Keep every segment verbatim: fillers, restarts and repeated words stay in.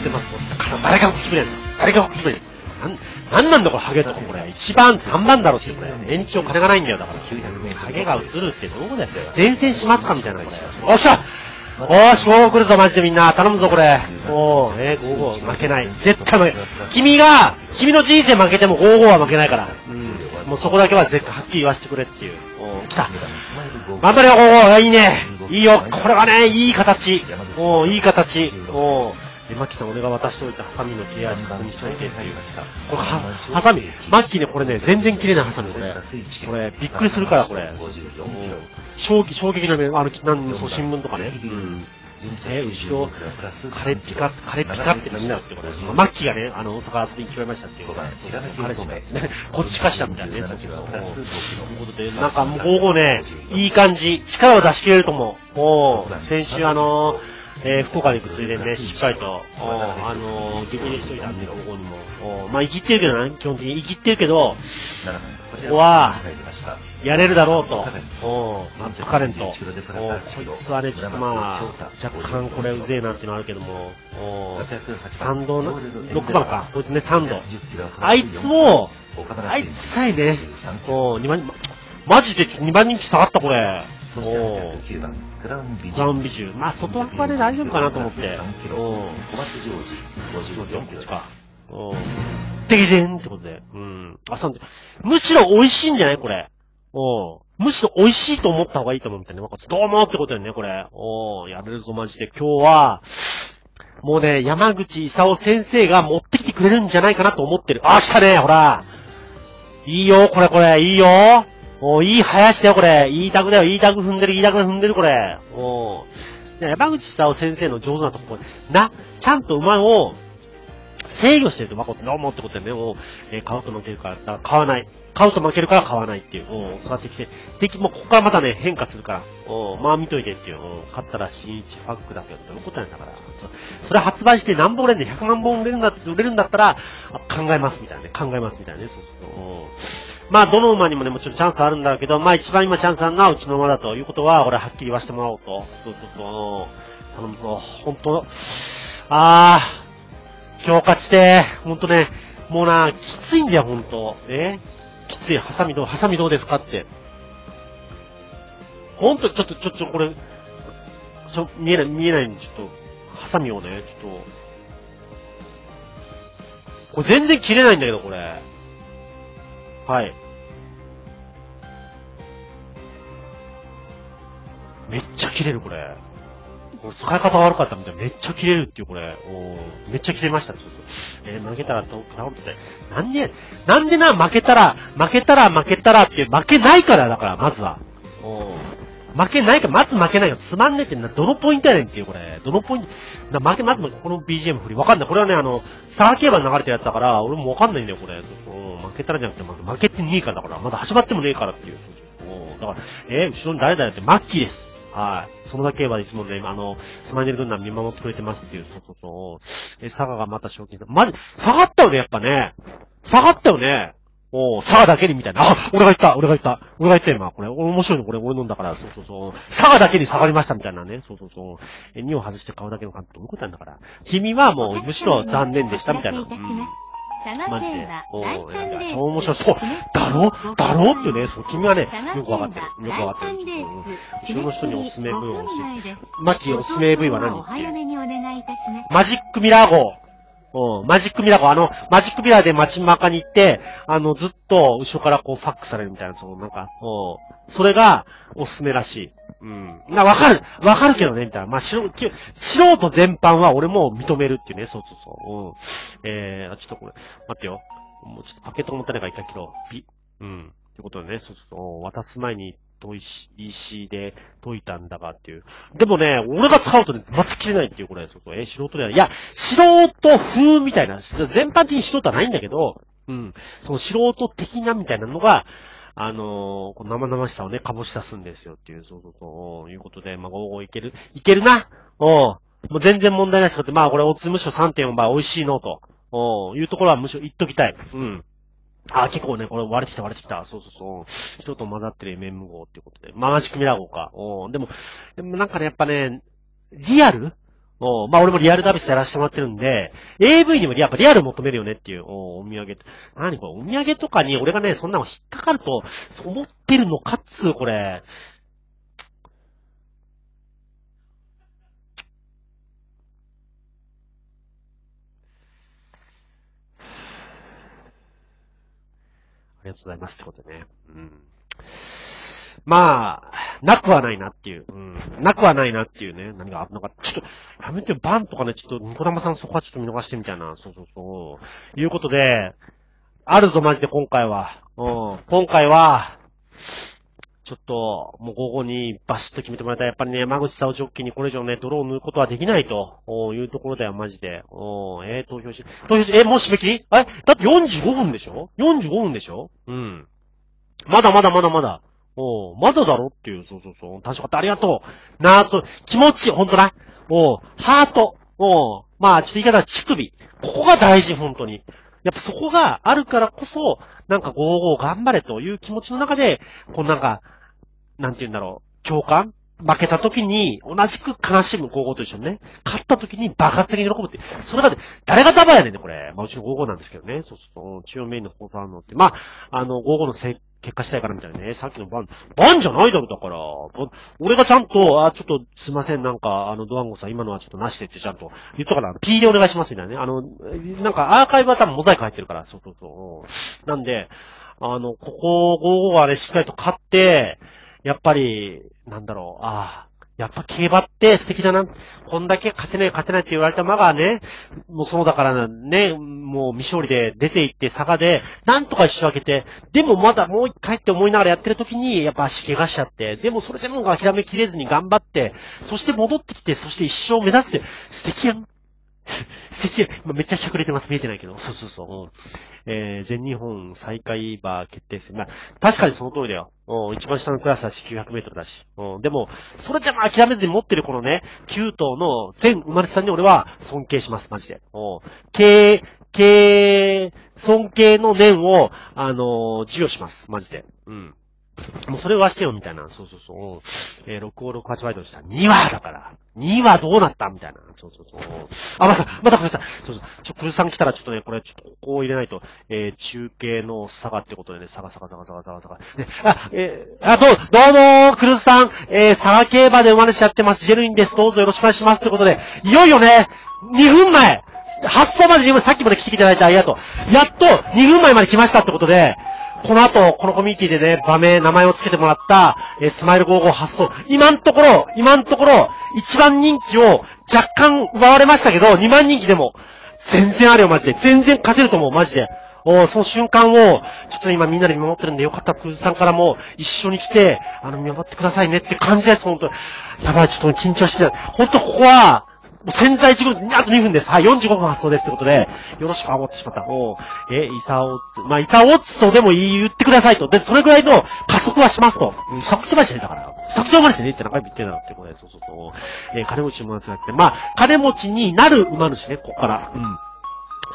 ってますもん。だから誰が決めれるの誰が決めれるなん、なんなんだこれ、ハゲとかこれ。いちばん、さんばんだろってこれ。延長金がないんだよ、だから。ハゲが映るってどこだよ。前線しますかみたいなこれ。お、来たおーし、ごーごー来るぞ、マジでみんな。頼むぞ、これ。おー、えー、ごーごー負けない。絶対負けない。君が、君の人生負けてもごーごーは負けないから。うん。もうそこだけは絶対はっきり言わせてくれっていう。おー、来た。頑張れよ、ごーごー。いいね。いいよ、これはね、いい形。おー、いい形。おー。マッキーさん、俺が渡しておいたハサミの切れ味確認しておいてっていう。これ、ハサミ、マッキーね、これね、全然切れないハサミこれ。これ、びっくりするから、これ。衝撃、衝撃の面、あの、なんそう、新聞とかね。うん。え、後ろ、カレピカ、カレピカって何だって、これ。マッキーがね、あの、大阪遊びに来ましたっていう。彼氏がね、こっちかしたみたいなね。そういうことで、なんか、もう、午後ね、いい感じ、力を出し切れると思う。おー、先週、あのー、えー、福岡に行くついでにね、しっかりと、あのー、激励しといたんで、ここにも。まあ、いきってるけどな、基本的に。いきってるけど、ここは、やれるだろうと。おー、マップカレント。おー、こいつはね、ちょっとまあ、若干これうぜえなっていうのあるけども、おー、さん度の、ろくばんか。こいつね、さん度。あいつを、あいつさえね、おー、にばん、マジでにばん人気下がった、これ。おー、グランビジュ。まあ、外枠はね、大丈夫かなと思って。おー。こっちか。おー。でげでんってことで。うん。あ、そう。むしろ美味しいんじゃないこれ。おー。むしろ美味しいと思った方がいいと思うみたいな。どうもってことよね、これ。おー。やれるぞ、マジで。今日は、もうね、山口功先生が持ってきてくれるんじゃないかなと思ってる。あ、来たね、ほら。いいよ、これこれ。いいよ。おー、いい林だよ、これ。いいタグだよ、いいタグ踏んでる、いいタグ踏んでる、これ。おー。山口功先生の上手なとこ、な、ちゃんと馬を制御してると、まこって、どうもってことでね、もう、えー、買うと負けるから、買わない。買うと負けるから買わないっていう。おー、そうやってきて、敵もここからまたね、変化するから。おー、まあ見といてっていう。おー、買ったら シーワン ファックだけど、どういうことなんだから。それ発売して何本売れんで、ひゃくまんぼん売れるんだって、売れるんだったら、考えますみたいなね、考えますみたいなね、そうそうそう。おー。まあ、どの馬にもね、もちろんチャンスあるんだけど、まあ、一番今チャンスあるのはうちの馬だということは、俺はっきり言わせてもらおうと。そうそうそう。頼むぞ。ほんと、あー、今日勝ちて、ほんとね、もうな、きついんだよ、ほんと。えきつい。ハサミどう、ハサミどうですかって。ほんと、ちょっと、ちょ、ちょ、これ、ちょ、見えない、見えないんで、ちょっと、ハサミをね、ちょっと、これ全然切れないんだけど、これ。はい。めっちゃ切れる、これ。これ使い方悪かったみたいな。めっちゃ切れるっていう、これ。おめっちゃ切れました。ちょっと。えー、負けたら、と、なおって。なんで、なんでな、負けたら、負けたら、負けたらって、負けないから、だから、まずは。お負けないから、まず負けないよ。つまんねえってな、どのポイントやねんっていう、これ。どのポイント、な、負け、まず負け、この ビージーエム 振り。わかんない。これはね、あの、サー競馬に流れてるやつだから、俺もわかんないんだよ、これ。負けたらじゃなくて、負けてねえからだから、まだ始まってもねえからっていう。だから、えー、後ろに誰だよって、マッキーです。はい。そのだけはいつもね、あの、スマイネル軍団見守ってくれてますっていう、そうそうそう。えー、佐賀がまた賞金、まじ、下がったよね、やっぱね。下がったよね。おー、佐賀だけにみたいな。あ、俺が言った、俺が言った、俺が言った今、これ、面白いの、これ、俺飲んだから、そうそうそう。佐賀だけに下がりましたみたいなね、そうそうそう。えー、にを外して買うだけの感じ、どういうことなんだから。君はもう、むしろ残念でしたみたいな。うんマジで。おー、なんか、超面白そう。だろだろってね、そう、君はね、よくわかってる。よくわかってる。後ろの人におすすめ エーブイ を教えて。マキおすすめ エーブイ は何ってマジックミラー号。うん、マジックミラー号。あの、マジックミラーで街中に行って、あの、ずっと後ろからこう、ファックされるみたいな、その、なんか、うん。それが、おすすめらしい。うん。な、わかるわかるけどね、みたいな。まあ、素人、素人全般は俺も認めるっていうね、そうそうそう。うん。えー、あ、ちょっとこれ、待ってよ。もうちょっとパケット持ってないから一回切ろう。ピッ。うん。ってことでね、そうそうそう。渡す前に、といし、石で解いたんだがっていう。でもね、俺が使うとね、全く切れないっていう、これ。そうそう。えー、素人ではない。いや、素人風みたいな。全般的に素人はないんだけど、うん。その素人的なみたいなのが、あのー、この生々しさをね、かぼし出すんですよっていう、そうそうそう、いうことで、まあ、ごーごーいける、いけるなおうもう全然問題ないですけど、まあ、これ、オッズむしろ さんてんよん 倍美味しいのと、おういうところはむしろ言っときたい。うん。あ、結構ね、これ割れてきた割れてきた。そうそうそう。人と混ざってる エムエム 号っていうことで。まあ、マジックミラー号か。おうでも、でもなんかね、やっぱね、リアルおまあ俺もリアルダビスやらせてもらってるんで、エーブイ にもやっぱリアル求めるよねっていう、お, お土産。何これ、お土産とかに俺がね、そんなの引っかかると、思ってるのかっつう、これ。ありがとうございますってことね。うん。まあ、なくはないなっていう。うん。なくはないなっていうね。何が、なんか、ちょっと、やめてよ、バンとかね、ちょっと、ニコ玉さんそこはちょっと見逃してみたいな。そうそうそう。いうことで、あるぞ、マジで今回は。うん。今回は、ちょっと、もう午後にバシッと決めてもらいたい。やっぱりね、山口さんをジョッキーにこれ以上ね、泥を塗ることはできないと、いうところだよ、マジで。おえー、投票し、投票し、えー、もう締め切り？え？だってよんじゅうごふんでしょ？ よんじゅうご 分でしょ？うん。まだまだまだまだ。おう、まだだろっていう、そうそうそう。楽しかった、ありがとう。なーと、気持ち、ほんとな。おう、ハート。おう、まあ、ちょっと言い方は乳首。ここが大事、ほんとに。やっぱそこがあるからこそ、なんかごじゅうご頑張れという気持ちの中で、こうなんか、なんて言うんだろう、共感？負けた時に、同じく悲しむごじゅうごと一緒にね、勝った時に爆発的に喜ぶって、それだって、誰がダバやねんね、これ。まあ、うちのごじゅうごなんですけどね。そうそう、中央メインのことあるのって。まあ、あの、ごじゅうごのせい、結果したいからみたいなね。さっきの番、番じゃないだろ、だから。俺がちゃんと、あ、ちょっと、すいません、なんか、あの、ドワンゴさん、今のはちょっとなしでってちゃんと言ったから、P でお願いしますみたいなね。あの、なんか、アーカイブは多分モザイク入ってるから、そうそうそう。なんで、あの、ここ、ごじゅうごはね、しっかりと勝って、やっぱり、なんだろう、ああ。やっぱ競馬って素敵だな。こんだけ勝てない勝てないって言われた馬がね、もうそうだからね、もう未勝利で出ていって差がで、なんとか一周開けて、でもまだもう一回って思いながらやってる時に、やっぱ足怪我しちゃって、でもそれでも諦めきれずに頑張って、そして戻ってきて、そして一生目指すって、素敵やん。素敵やん。まあ、めっちゃしゃくれてます。見えてないけど。そうそうそう。うん、えー、全日本再開馬決定戦。まあ、確かにその通りだよ。一番下のクラスだし、きゅうひゃくメートルだし。でも、それでも諦めずに持ってるこのね、きゅう頭の全生まれさんに俺は尊敬します、マジで。敬、敬、尊敬の念を、あのー、授与します、マジで。うん。もうそれはしてよ、みたいな。そうそうそう。えー、ろくごろくはち倍とした。にわだから。にわどうなったみたいな。そうそうそう。あ、また、また、また、そうそう。ちょ、クルさん来たらちょっとね、これ、ちょっとここを入れないと、えー、中継の佐賀ってことでね、佐賀佐賀佐賀佐賀佐賀佐賀。ね、あ、えー、あ、どう、どうもー、クルさん、えー、佐賀競馬で生まれちゃってます。ジェルインです。どうぞよろしくお願いします。ということで、いよいよね、にふんまえ発送までにふん、さっきまで来ていただいてありがとう。やっと、にふんまえまで来ましたってことで、この後、このコミュニティでね、場名、名前を付けてもらった、えー、スマイルごじゅうご発送。今のところ、今のところ、いちばん人気を若干奪われましたけど、にばん人気でも、全然あるよ、マジで。全然勝てると思う、マジで。おその瞬間を、ちょっと今みんなで見守ってるんで、よかったら、クルさんからも、一緒に来て、あの、見守ってくださいねって感じです、ほんと。やばい、ちょっと緊張してない。ほんと、ここは、潜在時刻、あとにふんです。はい、よんじゅうごふん発送です。ということで、よろしく思ってしまった。おえ、イサオッツ、まあ、イサオッツとでも言ってくださいと。で、それぐらいの加速はしますと。うん、作長までしてね、だから。作長までしてねって何回も言ってんだってことで、そうそうそう。えー、金持ち馬主が来て、まあ、金持ちになる馬主ね、ここから。うん。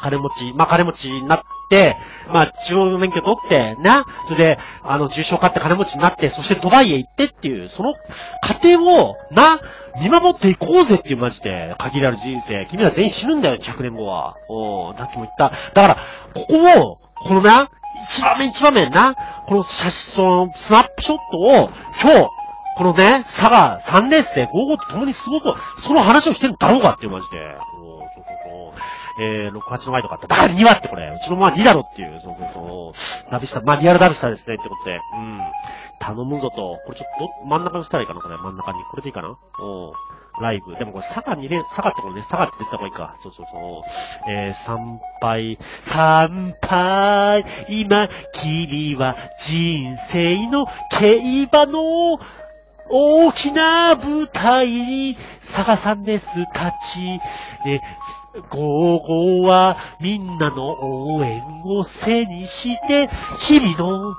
金持ち、まあ、金持ちになって、まあ、中央免許取って、な、それで、あの、重賞買って金持ちになって、そしてドバイへ行ってっていう、その過程を、な、見守っていこうぜっていうマジで、限られる人生、君ら全員死ぬんだよ、ひゃくねんごは。おー、さっきも言った。だから、ここを、このな、一場面一場面な、この写真、その、スナップショットを、今日、このね、佐賀さんレースでごじゅうごと共に過ごそうと、その話をしてるんだろうかっていうマジで。おー、そうそうそう。えー、ろくはちの前とかあった。だからにわってこれ、うちのまあにだろっていう、そうそうそう。ダビスタ、まあリアルダビスタですねってことで。うん。頼むぞと。これちょっと、真ん中にしたらいいかなこれ、真ん中に。これでいいかなおー。ライブ。でもこれ佐賀に連、佐賀ってこれね、佐賀って出た方がいいか。そうそうそう。えー、参拝。参拝。今、君は人生の競馬の、大きな舞台に、佐賀さんです、立ち。え、午後はみんなの応援を背にして、日々の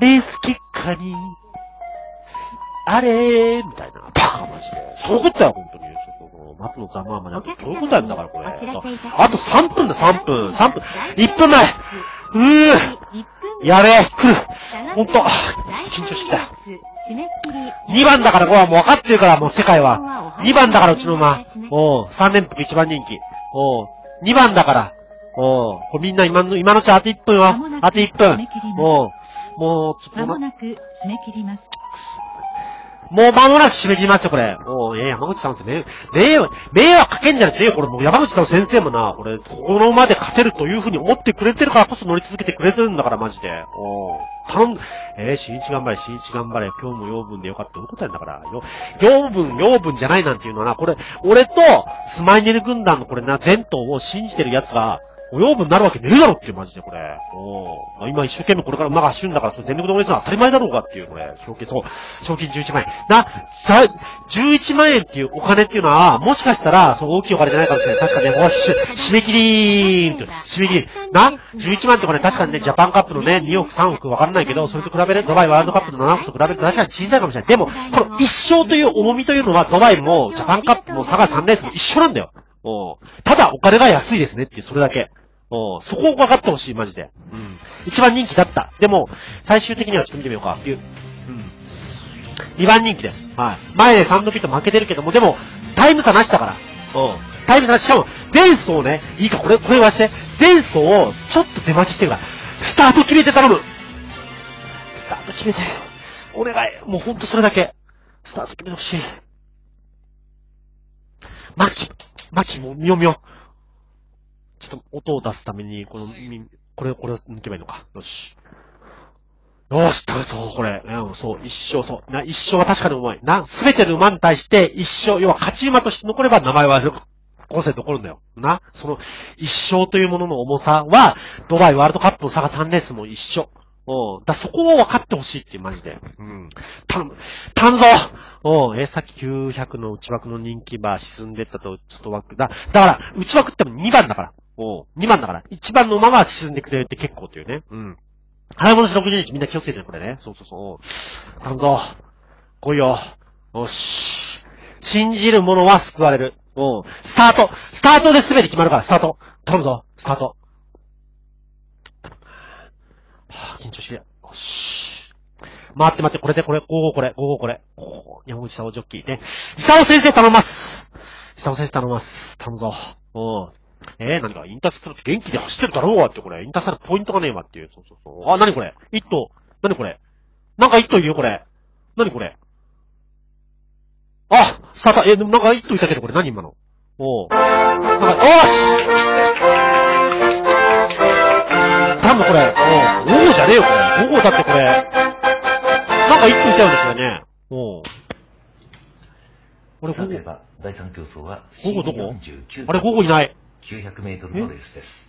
レース結果に、あれーみたいな。バーンマジで。そういうことだよ、本当に。松のざまあまで。そういうことだよ、だからこれ。あとさんぷんだ、さんぷん。さんぷん。いっぷんまえ。うーやべえ、来る。ほんと、緊張してきた。にばんだから、これはもう分かってるから、もう世界は。にばんだから、うちの馬。おう、さんれんぷく一番人気。おう、にばんだから。おう、これみんな今の、今のうちあといっぷんは。あといっぷん。おう、もう、ちょっと。間もなく締め切ります。もう間もなく締め切りますよ、これ。おう、えー、山口さんってね、迷惑、迷惑かけんじゃなくてね、これもう山口さん先生もな、これ、この馬で勝てるというふうに思ってくれてるからこそ乗り続けてくれてるんだから、マジで。おう。頼む、えー、新一頑張れ、新一頑張れ、今日も養分でよかった。どういうことやんだから。養分、養分じゃないなんていうのはな、これ、俺と、スマイネル軍団のこれな、前頭を信じてる奴が、お養分になるわけねえだろっていうマジでこれ。おー。今一生懸命これから馬が走るんだから、全力で応援するのは当たり前だろうかっていう、これ。賞金、そう。賞金じゅういちまんえん。な、さ、じゅういちまんえんっていうお金っていうのは、もしかしたら、そう大きいお金じゃないかもしれない。確かね、おし、締め切りーんと。締め切り。な、じゅういちまんってこれ確かにね、ジャパンカップのね、におく、さんおくわからないけど、それと比べる、ドバイワールドカップのななおくと比べると確かに小さいかもしれない。でも、この一生という重みというのは、ドバイも、ジャパンカップも、佐賀さんレースも一緒なんだよ。おただ、お金が安いですねっていう、それだけ。おそこを分かってほしい、マジで。うん。一番人気だった。でも、最終的にはちょっと見てみようか。うん。にばん人気です。はい。前でサンドピット負けてるけども、でも、タイム差なしだから。おタイム差なし。しかも、前走をね、いいか、これ、これはして。前走を、ちょっと手巻きしてるから。スタート決めて頼む。スタート決めて。お願い。もうほんとそれだけ。スタート決めてほしい。マキ。マキもみよみよ。ちょっと音を出すために、この、これ、これを抜けばいいのか。よし。よし、だそう、これ。うん、そう、一生、そう。な、一生は確かに重い。な、すべての馬に対して、一生、要は勝ち馬として残れば名前は、後世に残るんだよ。な、その、一生というものの重さは、ドバイワールドカップの差がさんレースも一緒。おう、だ、そこを分かってほしいっていう、マジで。うん。頼む、頼むぞおう、えー、さっききゅうひゃくの内枠の人気馬沈んでったと、ちょっと枠、だ、だから、内枠ってもにばんだから。おう、にばんだから。いちばんの馬が沈んでくれるって結構というね。うん。払い戻しろくじゅうにちみんな気をつけてね、これね。そうそうそう。頼むぞ来いよ。よし。信じる者は救われる。おう、スタートスタートで全て決まるから、スタート頼むぞスタートはぁ、緊張してる。よし。待って待って、これでこれ、ごごこれ、ごごこれ。おぉ、山口功ジョッキーね。功先生頼ます功先生頼ます。頼むぞ。おぉ。えー、何か、インターセプト元気で走ってるだろうわって、これ。インターセプトポイントがねえわっていう。そうそうそう。あ、何これ一頭。何これなんか一頭いるよ、これ。何これあ、スタート、えー、でもなんか一頭いたけど、これ何今のおぉ。なんか、おーしなんだこれ、おおじゃねえよこれ、ごごだってこれ、なんか一個いたようですよね。おお。これごごだ。だいさん競争はごごどこ？あれごごいない。きゅうひゃくメートルのレースです。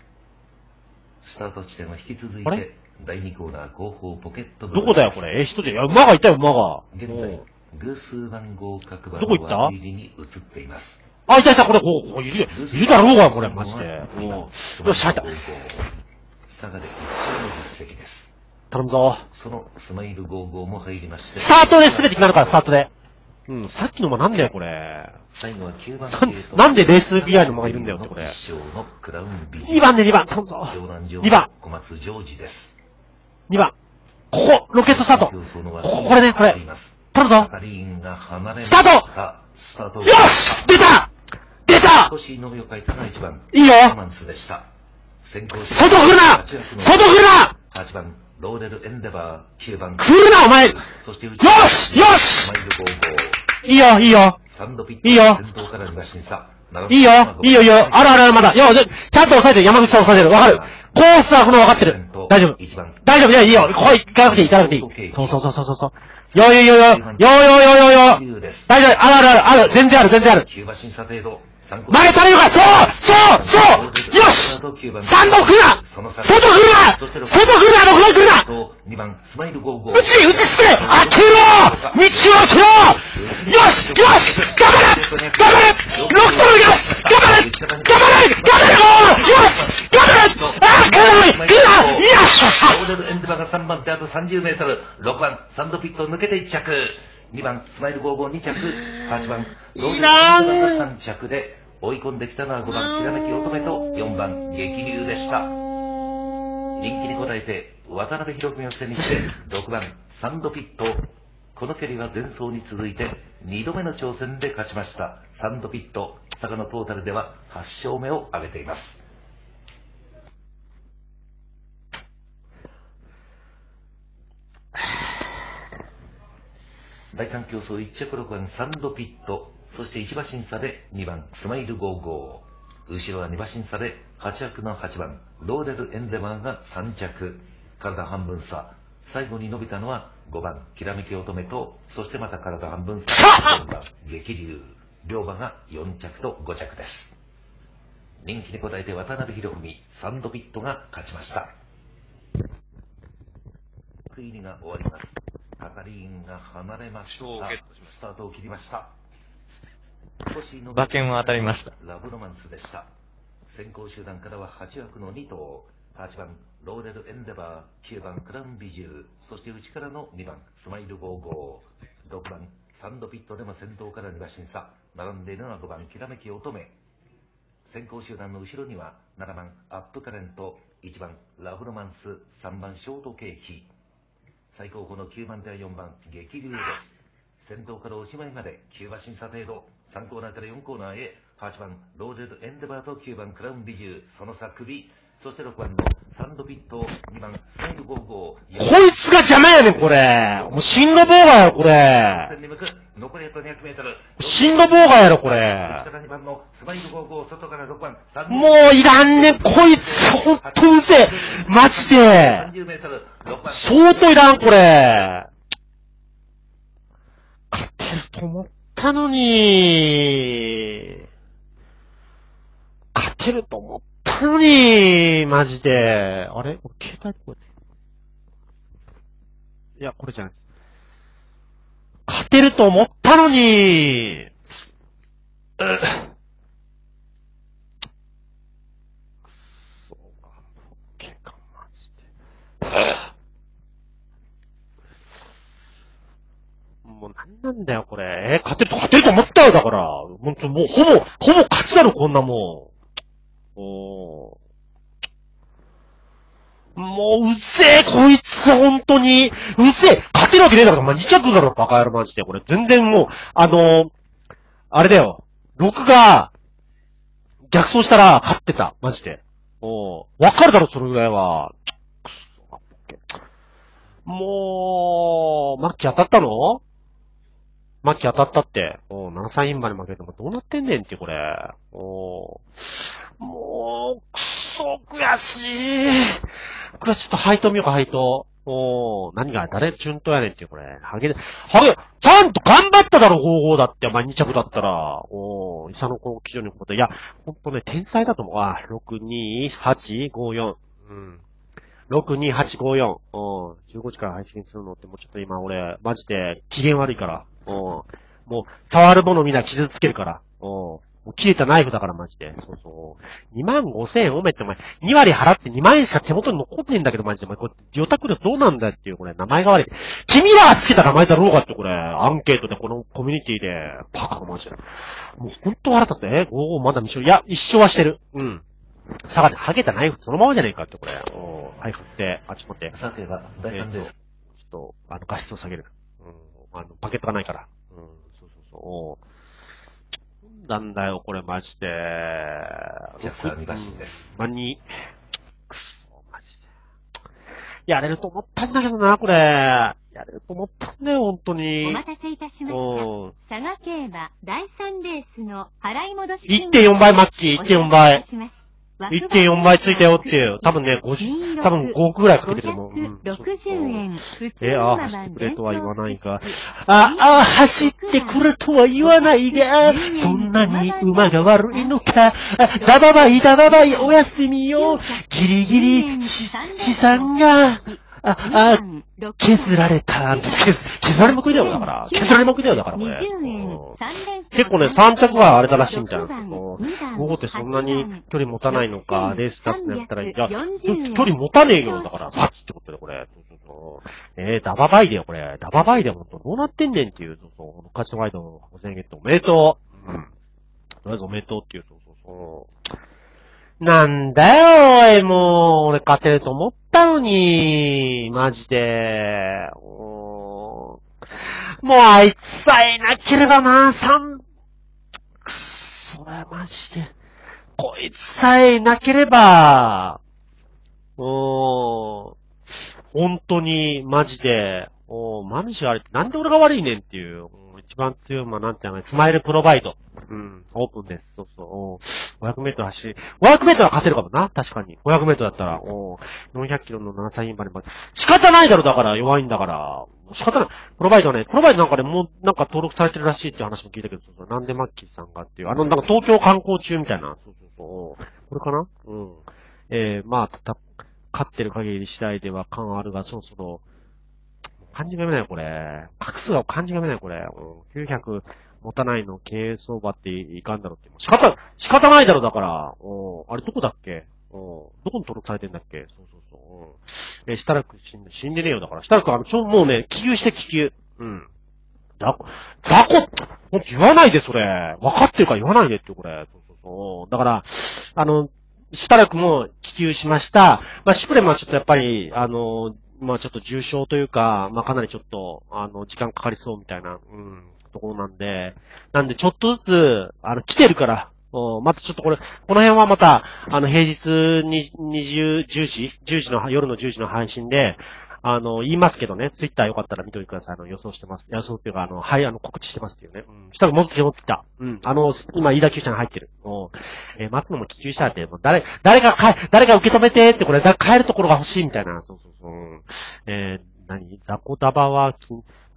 スタート地点は引き続いてだいにコーナー後方ポケット。どこだよこれ？え人で、いや馬がいたよ馬が。現在偶数番号各番は右に移っています。あいたいたこれごごいるいるだろうがこれマジで。よし入った。佐賀で一勝の実績です。頼むぞ。そのスマイルごじゅうごも入りまして。スタートで全て決まるから、スタートで。うん、さっきの馬なんだよ、これ。最後はきゅうばんな。なんでレース ビーアイ の馬がいるんだよ、これ。にばんでにばん、頼むぞ。にばん。にばん。ここ、ロケットスタート。ここ、これね、これ。頼むぞ。スタートよし出た出たいいよ外来るな外来るな来るなお前よしよしいいよいいよいいよいいよいいよいいよあるあるあるまだよちゃんと押さえてる山口さん押さえてるわかるコースはこの分かってる大丈夫大丈夫いやいいよここ行かなくていい行かなくていいそうそうそうそうそうよよよよよよよよよ大丈夫あるあるあるある全然ある全然ある曲げたらいいのかそうそうそうよしさんど来るな外来るな外来るなろくばん来るなうちうちつけ開けろ道を開けろよしよし頑張れ頑張れろくとるよし頑張れ頑張れ頑張れよし頑張れあ来ない来ないいやローデルエンデバーがさんばん手あとさんじゅうメートルろくばんサンドピットを抜けていっ着にばんスマイルごじゅうご、に着はちばんローデルエンデバーがさん着で追い込んできたのはごばん、ひらめき乙女とよんばん、激流でした。人気に応えて、渡辺博文を背にして、ろくばん、サンドピット、この距離は前走に続いてにどめの挑戦で勝ちましたサンドピット坂のトータルでははちしょうめを挙げています。だいさん競争いっちゃくろくばんサンドピット、そしていちばしんさでにばんスマイルごじゅうご、後ろはにばしんさではちばんのはちばんローデル・エンデマーがさんちゃく、体半分差、最後に伸びたのはごばんきらめき乙女と、そしてまた体半分差よんばん激流、両馬がよんちゃくとごちゃくです。人気に応えて渡辺博文サンドピットが勝ちました。区入りが終わります。係員が離れました。スタートを切りました。馬券は当たりました。ラブロマンスでした。先行集団からははちばんのにとう、はちばんローデル・エンデバー、きゅうばんクラン・ビジュー、そして内からのにばんスマイルごじゅうご、ろくばんサンドピットでも先頭からにばしんさ、並んでいるのはごばんきらめき乙女。先行集団の後ろにはななばんアップカレント、いちばんラブロマンス、さんばんショートケーキ、最高峰のきゅうばんではよんばん激流です。先頭からおしまいまできゅうばしんさ程度、さんコーナーからよんコーナーへ、はちばんローデル・エンデバーときゅうばんクラウン・ビジュー、その差首、そしてろくばんのサンドピット、にばんサイルごじゅうご、こいつが邪魔やねんこれ。もうシンゴボーガーやこれ。残りあとにひゃくメートル。シンゴボーガーやろこれ。もういらんねんこいつ、ほんとうぜえマジで。相当いらんこれ。勝てると思ったのに。勝てると思ったなのに、マジで。あれ携帯これ。いや、これじゃない。勝てると思ったのに、うっ。そうか、OKか、マジで。もうなんなんだよ、これ。え、勝てると、勝てると思ったよ、だから。ほんと、もうほぼ、ほぼ勝ちだろ、こんなもん。おもううぜえこいつ本当にうぜえ、勝てるわけねえだろ、まあ、にちゃくだろバカ野郎マジで。これ全然もうあのー、あれだよ、ろくが逆走したら勝ってたマジで。おわかるだろそれぐらいは。くそもうマッキー当たったの？マッキー当たったって。おー、ななさいインバに負けてもどうなってんねんってこれ。おもう、くそ、悔しい。悔しい。ちょっと配当見ようか、配当。おー、何が、誰、順当やねんって、これ。はげ、はげ、ちゃんと頑張っただろ、ごじゅうごだって、お前にちゃくだったら。おー、医者の子、基準のこと。いや、ほんとね、天才だと思う。あ、ろくにはちごよん。うん。ろくにはちごよん。おー、じゅうごじから配信するのって、もうちょっと今、俺、マジで、機嫌悪いから。おー、もう、触るものみんな傷つけるから。おー。切れたナイフだからマジで。そうそう。にまんごせんえんおめってお前、にわり払ってにまんえんしか手元に残ってんだけどマジで。お前、これ、予託料どうなんだっていう、これ、名前が悪い。君らがつけた名前だろうかって、これ、アンケートで、このコミュニティで、バカがマジで。もうほんと笑ったって、え ?ごじゅうご まだ未勝。いや、一生はしてる。うん。下がって、ハゲたナイフそのままじゃねえかって、これ。おー、はい、振って、あ、ちょっと待って。さてが、だいさんレース。ちょっと、あの、画質を下げる。うん。あの、バケットがないから。うん、そうそうそう。なんだよ、これ、マジで。キャスターにばしんです。ま、に。くそ、マジで。やれると思ったんだけどな、これ。やれると思ったんだよ、ほんとに。お待たせいたしました。佐賀競馬だいさんレースの払い戻し金額。いってんよんばい、マッキー、いってんよんばい。いってんよんばいついたよっていう。多分ね、ごじゅう、多分ごおくぐらいかけてると思う。うん、ろくじゅうえん。え、ああ、走ってくれとは言わないが。ああ、走ってくれとは言わないが。そんなに馬が悪いのか。ダダバイ、ダダバイ、おやすみよ。ギリギリ、資産が、あ、あ、削られた。削、削られまくりだよ、だから。削られまくりだよ、だから、これ。結構ね、さんちゃくはあれだらしいみたいな。ごごうってそんなに距離持たないのか、レースだってやったらいい。いや、距離持たねえよ、だから、バチってことだよ、これ。えー、ダババイだよ、これ。ダババイだよ、ほんと。どうなってんねんっていう、そうそう。勝ちのワイドのごせんえんおめでとう。うん。とりあえずおめでとうっていう、そうそうそう。なんだよ、おい、もう、俺勝てると思ったのに、マジで。おー。もうあいつさえなければな、三、くそ、マジで。こいつさえなければ、おー、本当に、マジで、おー、マミシはあれ、なんで俺が悪いねんっていう、一番強い、まあ、なんていうの、スマイルプロバイド。うん、オープンです。そうそう、ごひゃくメートル走り、ごひゃくメートルは勝てるかもな、確かに。ごひゃくメートルだったら、おー、よんひゃくキロのななさいインバにまで。仕方ないだろ、だから、弱いんだから。仕方ない。プロバイドはね、プロバイドなんかね、もう、なんか登録されてるらしいっていう話も聞いたけど、そうそう、なんでマッキーさんがっていう、あの、なんか東京観光中みたいな、そうそうそう、これかなうん。えー、まあ、た、勝ってる限り次第では感あるが、そろそろ、感じが読めないこれ。画数が感じが読めないこれ。きゅうひゃく持たないの経営相場っていかんだろって。仕方、仕方ないだろだから。おあれどこだっけおどこに登録されてんだっけそうそうそう。えー、したらく死んで、死んでねえよだから。したらくあの、ちょ、もうね、気球して気球。うん。雑魚、雑魚って、ほんと言わないでそれ。わかってるから言わないでってこれ。そうそうそう。だから、あの、したらくも気球しました。まあ、シュプレムはちょっとやっぱり、あの、まあちょっと重症というか、まあかなりちょっと、あの、時間かかりそうみたいな、うん、ところなんで、なんでちょっとずつ、あの、来てるから、おまたちょっとこれ、この辺はまた、あの、平日に、にじゅう、じゅうじ ?じゅう 時の、夜のじゅうじの配信で、あの、言いますけどね、ツイッターよかったら見といてください。あの、予想してます。予想っていうか、あの、はい、あの、告知してますっていうね。うん。したら戻ってきて、戻ってきた。うん。あの、今、飯田急車に入ってる。おえー、松野も気球したって、もう誰、誰がか、誰が受け止めてって、これ、帰るところが欲しいみたいな。そうそうそう。えー、何ザコダバは、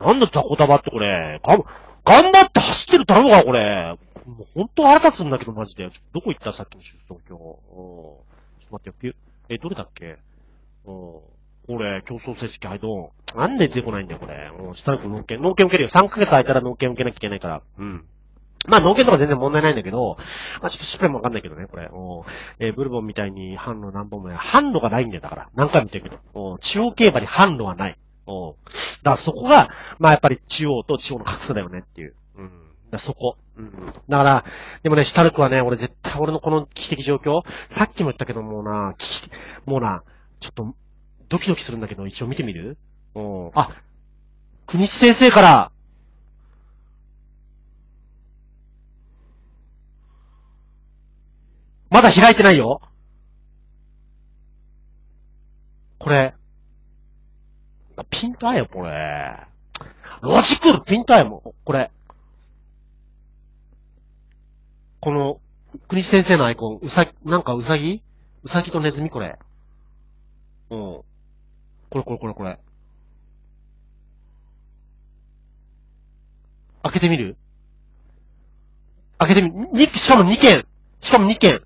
なんだザコダバってこれ、がん、頑張って走ってるだろうが、これ。もう本当腹立つんだけど、マジで。どこ行ったさっきの出走今日。おちょっと待ってよ、ピュえー、どれだっけおこれ、競争成績はいどうなんで出てこないんだよ、これ。もう、下の子、農研、農研受けるよ。さんかげつ空いたら農研受けなきゃいけないから。うん。まあ、農研とか全然問題ないんだけど、まあ、ちょっとシュプレもわかんないけどね、これ。おえー、ブルボンみたいに販路何本もない。販路がないんだよ、だから。何回も言ってるけど。お地方競馬に販路はない。おだからそこが、まあ、やっぱり中央と地方の格差だよねっていう。うん。だそこ。うん。だから、でもね、シュタルクはね、俺絶対俺のこの危機的状況、さっきも言ったけどもうな、危機、もうな、ちょっと、ドキドキするんだけど、一応見てみる？うん。あ、国地先生から、まだ開いてないよ？これ。ピント合えよ、これ。ロジクールピント合えも、これ。この、国地先生のアイコン、うさぎ、なんかうさぎ？うさぎとネズミこれ。うん。これこれこれこれ。開けてみる？開けてみ、に、しかもにけん。しかもにけん。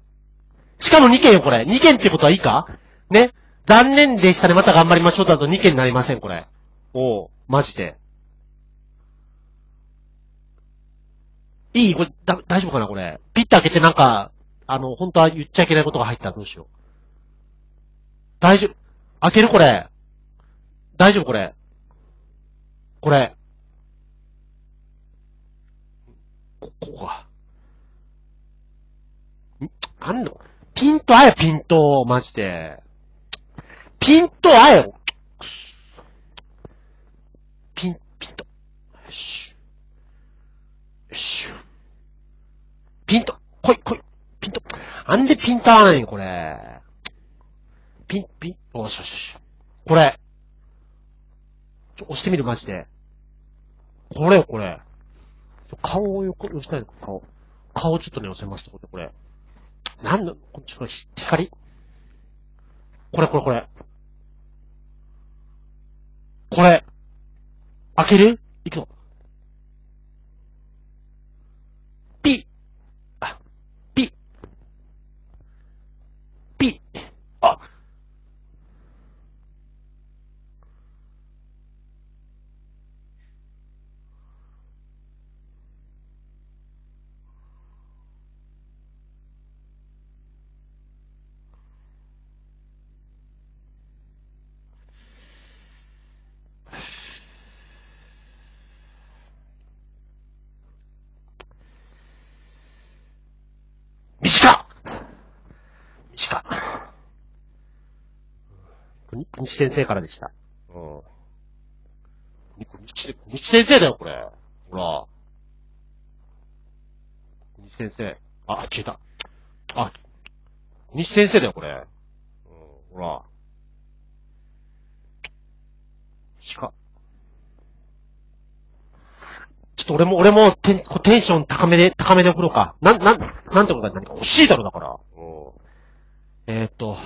しかもにけんよ、これ。にけんってことはいいか？ね。残念でしたね、また頑張りましょうだとにけんになりません、これ。おう、マジで。いい？これ、だ、大丈夫かな、これ。ピッと開けてなんか、あの、本当は言っちゃいけないことが入ったらどうしよう。大丈夫。開けるこれ。大丈夫これ。これ。ここが。ん？あんの？ピントあえ、ピント。マジで。ピントあえ。ピン、ピント。よし。よし。ピント。来い、来い。ピント。なんでピント合わないのこれ。ピン、ピン、おしよしよし。これ。ちょ、押してみる、マジで。これよ、これ。顔を横、寄せないで、顔。顔をちょっとね、寄せますと、これ。なんの、こっちの光。これ、これ、これ。これ。開ける？いくぞ。ピ。あ、ピ。ピ。あ。短短国地先生からでした。日、日先生だよ、これ。ほら。日先生。あ、消えた。あ、日先生だよ、これ。うん、ほら。しか。ちょっと俺も、俺もテン、テンション高めで、高めで送ろうか。なん、なん、なんてことか何か欲しいだろ、だから。うん、えーっと、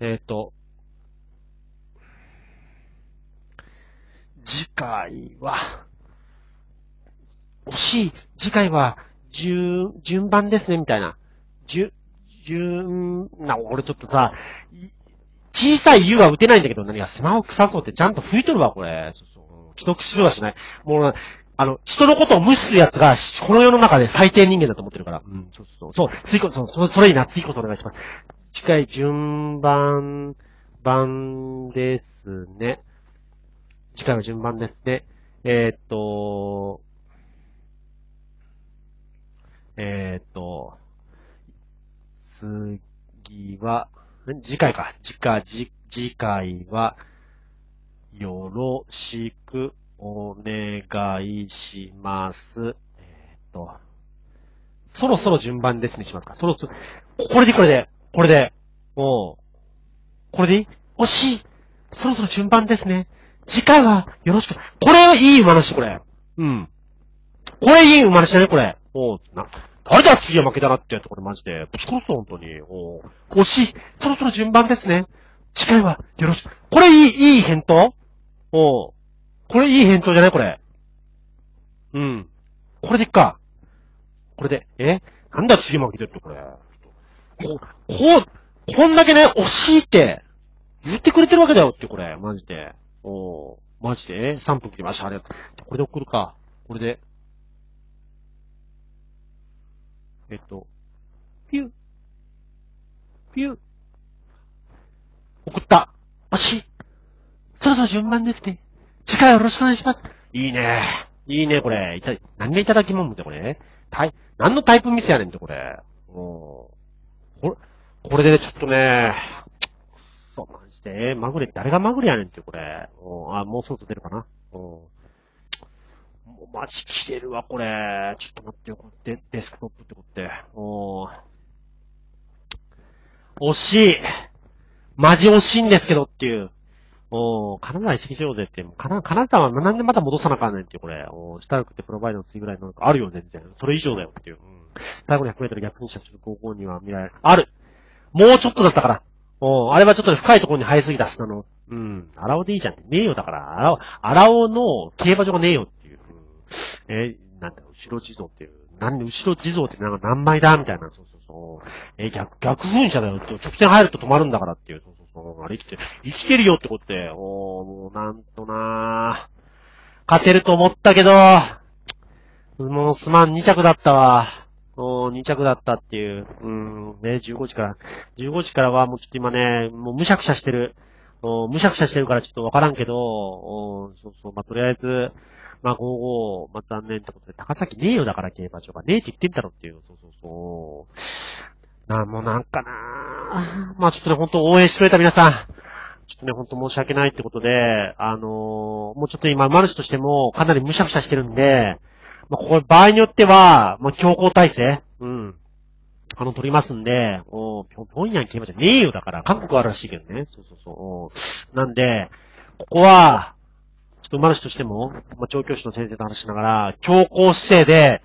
えーっと、次回は、惜しい、次回は、順、順番ですね、みたいな。順、順、な、俺ちょっとさ、小さい U は打てないんだけど、何がスマホ臭そうってちゃんと吹いとるわ、これ。そうそう、既読するはしない。もう、あの、人のことを無視する奴が、この世の中で最低人間だと思ってるから。うん、そうそうそう。そう、ついこ、そう、それ、それいいな、ついことお願いします。次回、順番、番ですね。次回は順番ですね。えー、っと、えー、っと、次は、次回か。次回、次回は、よろしくお願いします。えー、っと、そろそろ順番ですね、しますか。そろそろ、これでこれで、これで、もう、これでいい？惜しい！そろそろ順番ですね。次回は、よろしく。これいい馬主、これ。うん。これいい馬主だね、これ。おう、な、誰だ、次は負けだなってやつ、これマジで。ぶち殺すぞ、ほんとに。おう。惜しい。そろそろ順番ですね。次回は、よろしく。これいい、いい返答？おう。これいい返答じゃない、これ。うん。これでいっか。これで、え？なんだ、次負けてるって、これ。こ、こう、こんだけね、惜しいって、言ってくれてるわけだよって、これ。マジで。おー、マジで？ さん 分切りました。ありがとう。これで送るか。これで。えっと、ピュー。ピュー。送った。惜しい。そろそろ順番ですね。次回よろしくお願いします。いいね。いいね、これ。いた、なんでいただきもんみたい、これ。タイ、なんのタイプミスやねんって、これ。おー。これ、これでちょっとね、そう、マジで、まぐれ、誰がまぐれやねんって、これ。おあ、もうそろそろ出るかな。おもうマジ切れるわ、これ。ちょっと待ってよ、これデ、デスクトップってこって。お惜しい。マジ惜しいんですけどっていう。おカナダ移籍しようぜって。カナ、カナダはなんでまた戻さなかんねんって、これ。おしたらくてプロバイドの次ぐらいなんかあるよね、みたいな。それ以上だよっていう。うん、最後にひゃくメートル逆にしたごじゅうごには未来、あるもうちょっとだったから。おあれはちょっと深いところに入りすぎたし、あの、うん、荒尾でいいじゃん。ねえよ、だから、荒尾、荒尾の競馬場がねえよっていう。うん、えー、なんだ、後ろ地蔵っていう。なんで、後ろ地蔵ってなんか何枚だみたいな。そうそうそう。えー、逆、逆噴射だよって。直線入ると止まるんだからっていう。そうそうそう。あれ生きて、生きてるよってことで。おー、もうなんとなー。勝てると思ったけど、もうすまん、に着だったわ。おー、に着だったっていう。うーん、ね、じゅうごじから。じゅうごじからはもうちょっと今ね、もうむしゃくしゃしてる。おー、むしゃくしゃしてるからちょっとわからんけど、おー、そうそう、まあ、とりあえず、まあ、ごじゅうご、まあ、残念ってことで、高崎ねえよだから競馬場が。ねえって言ってんだろっていう。そうそうそう。な、もうなんかなー。まあ、ちょっとね、ほんと応援してくれた皆さん。ちょっとね、ほんと申し訳ないってことで、あのー、もうちょっと今、マルシとしてもかなりむしゃくしゃしてるんで、まあ、これ、場合によっては、まあ、強行体制うん。あの、取りますんで、おー、ぴょんぴょんやん競馬じゃねえよだから、韓国はあるらしいけどね。そうそうそう。なんで、ここは、ちょっと馬主としても、まあ、調教師の先生と話しながら、強行姿勢で、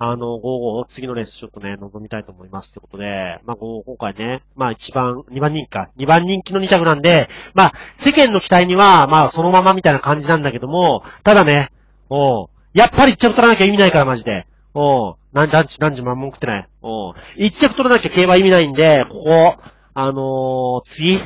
あの、ごじゅうご、次のレースちょっとね、臨みたいと思いますってことで、まあ、ごじゅうご、今回ね、まあ、一番、二番人気か、二番人気のに着なんで、まあ、世間の期待には、まあ、そのままみたいな感じなんだけども、ただね、おー、やっぱり一着取らなきゃ意味ないから、マジで。おう、何時、何時満文食ってない。おう、一着取らなきゃ競馬意味ないんで、ここ、あのー、次、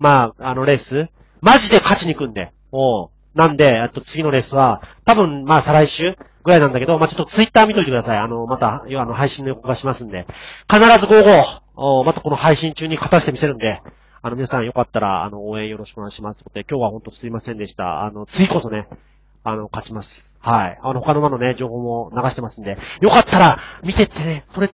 まあ、あのレース、マジで勝ちに行くんで。おう、なんで、あと次のレースは、多分、まあ、再来週ぐらいなんだけど、まあ、ちょっとツイッター見といてください。あの、また、要はあの、配信の予告がしますんで。必ずごじゅうご、おう、またこの配信中に勝たせてみせるんで。あの、皆さんよかったら、あの、応援よろしくお願いします。ということで、今日は本当すいませんでした。あの、次こそね、あの、勝ちます。はい。あの、他の馬のね、情報も流してますんで、よかったら、見てってね、それ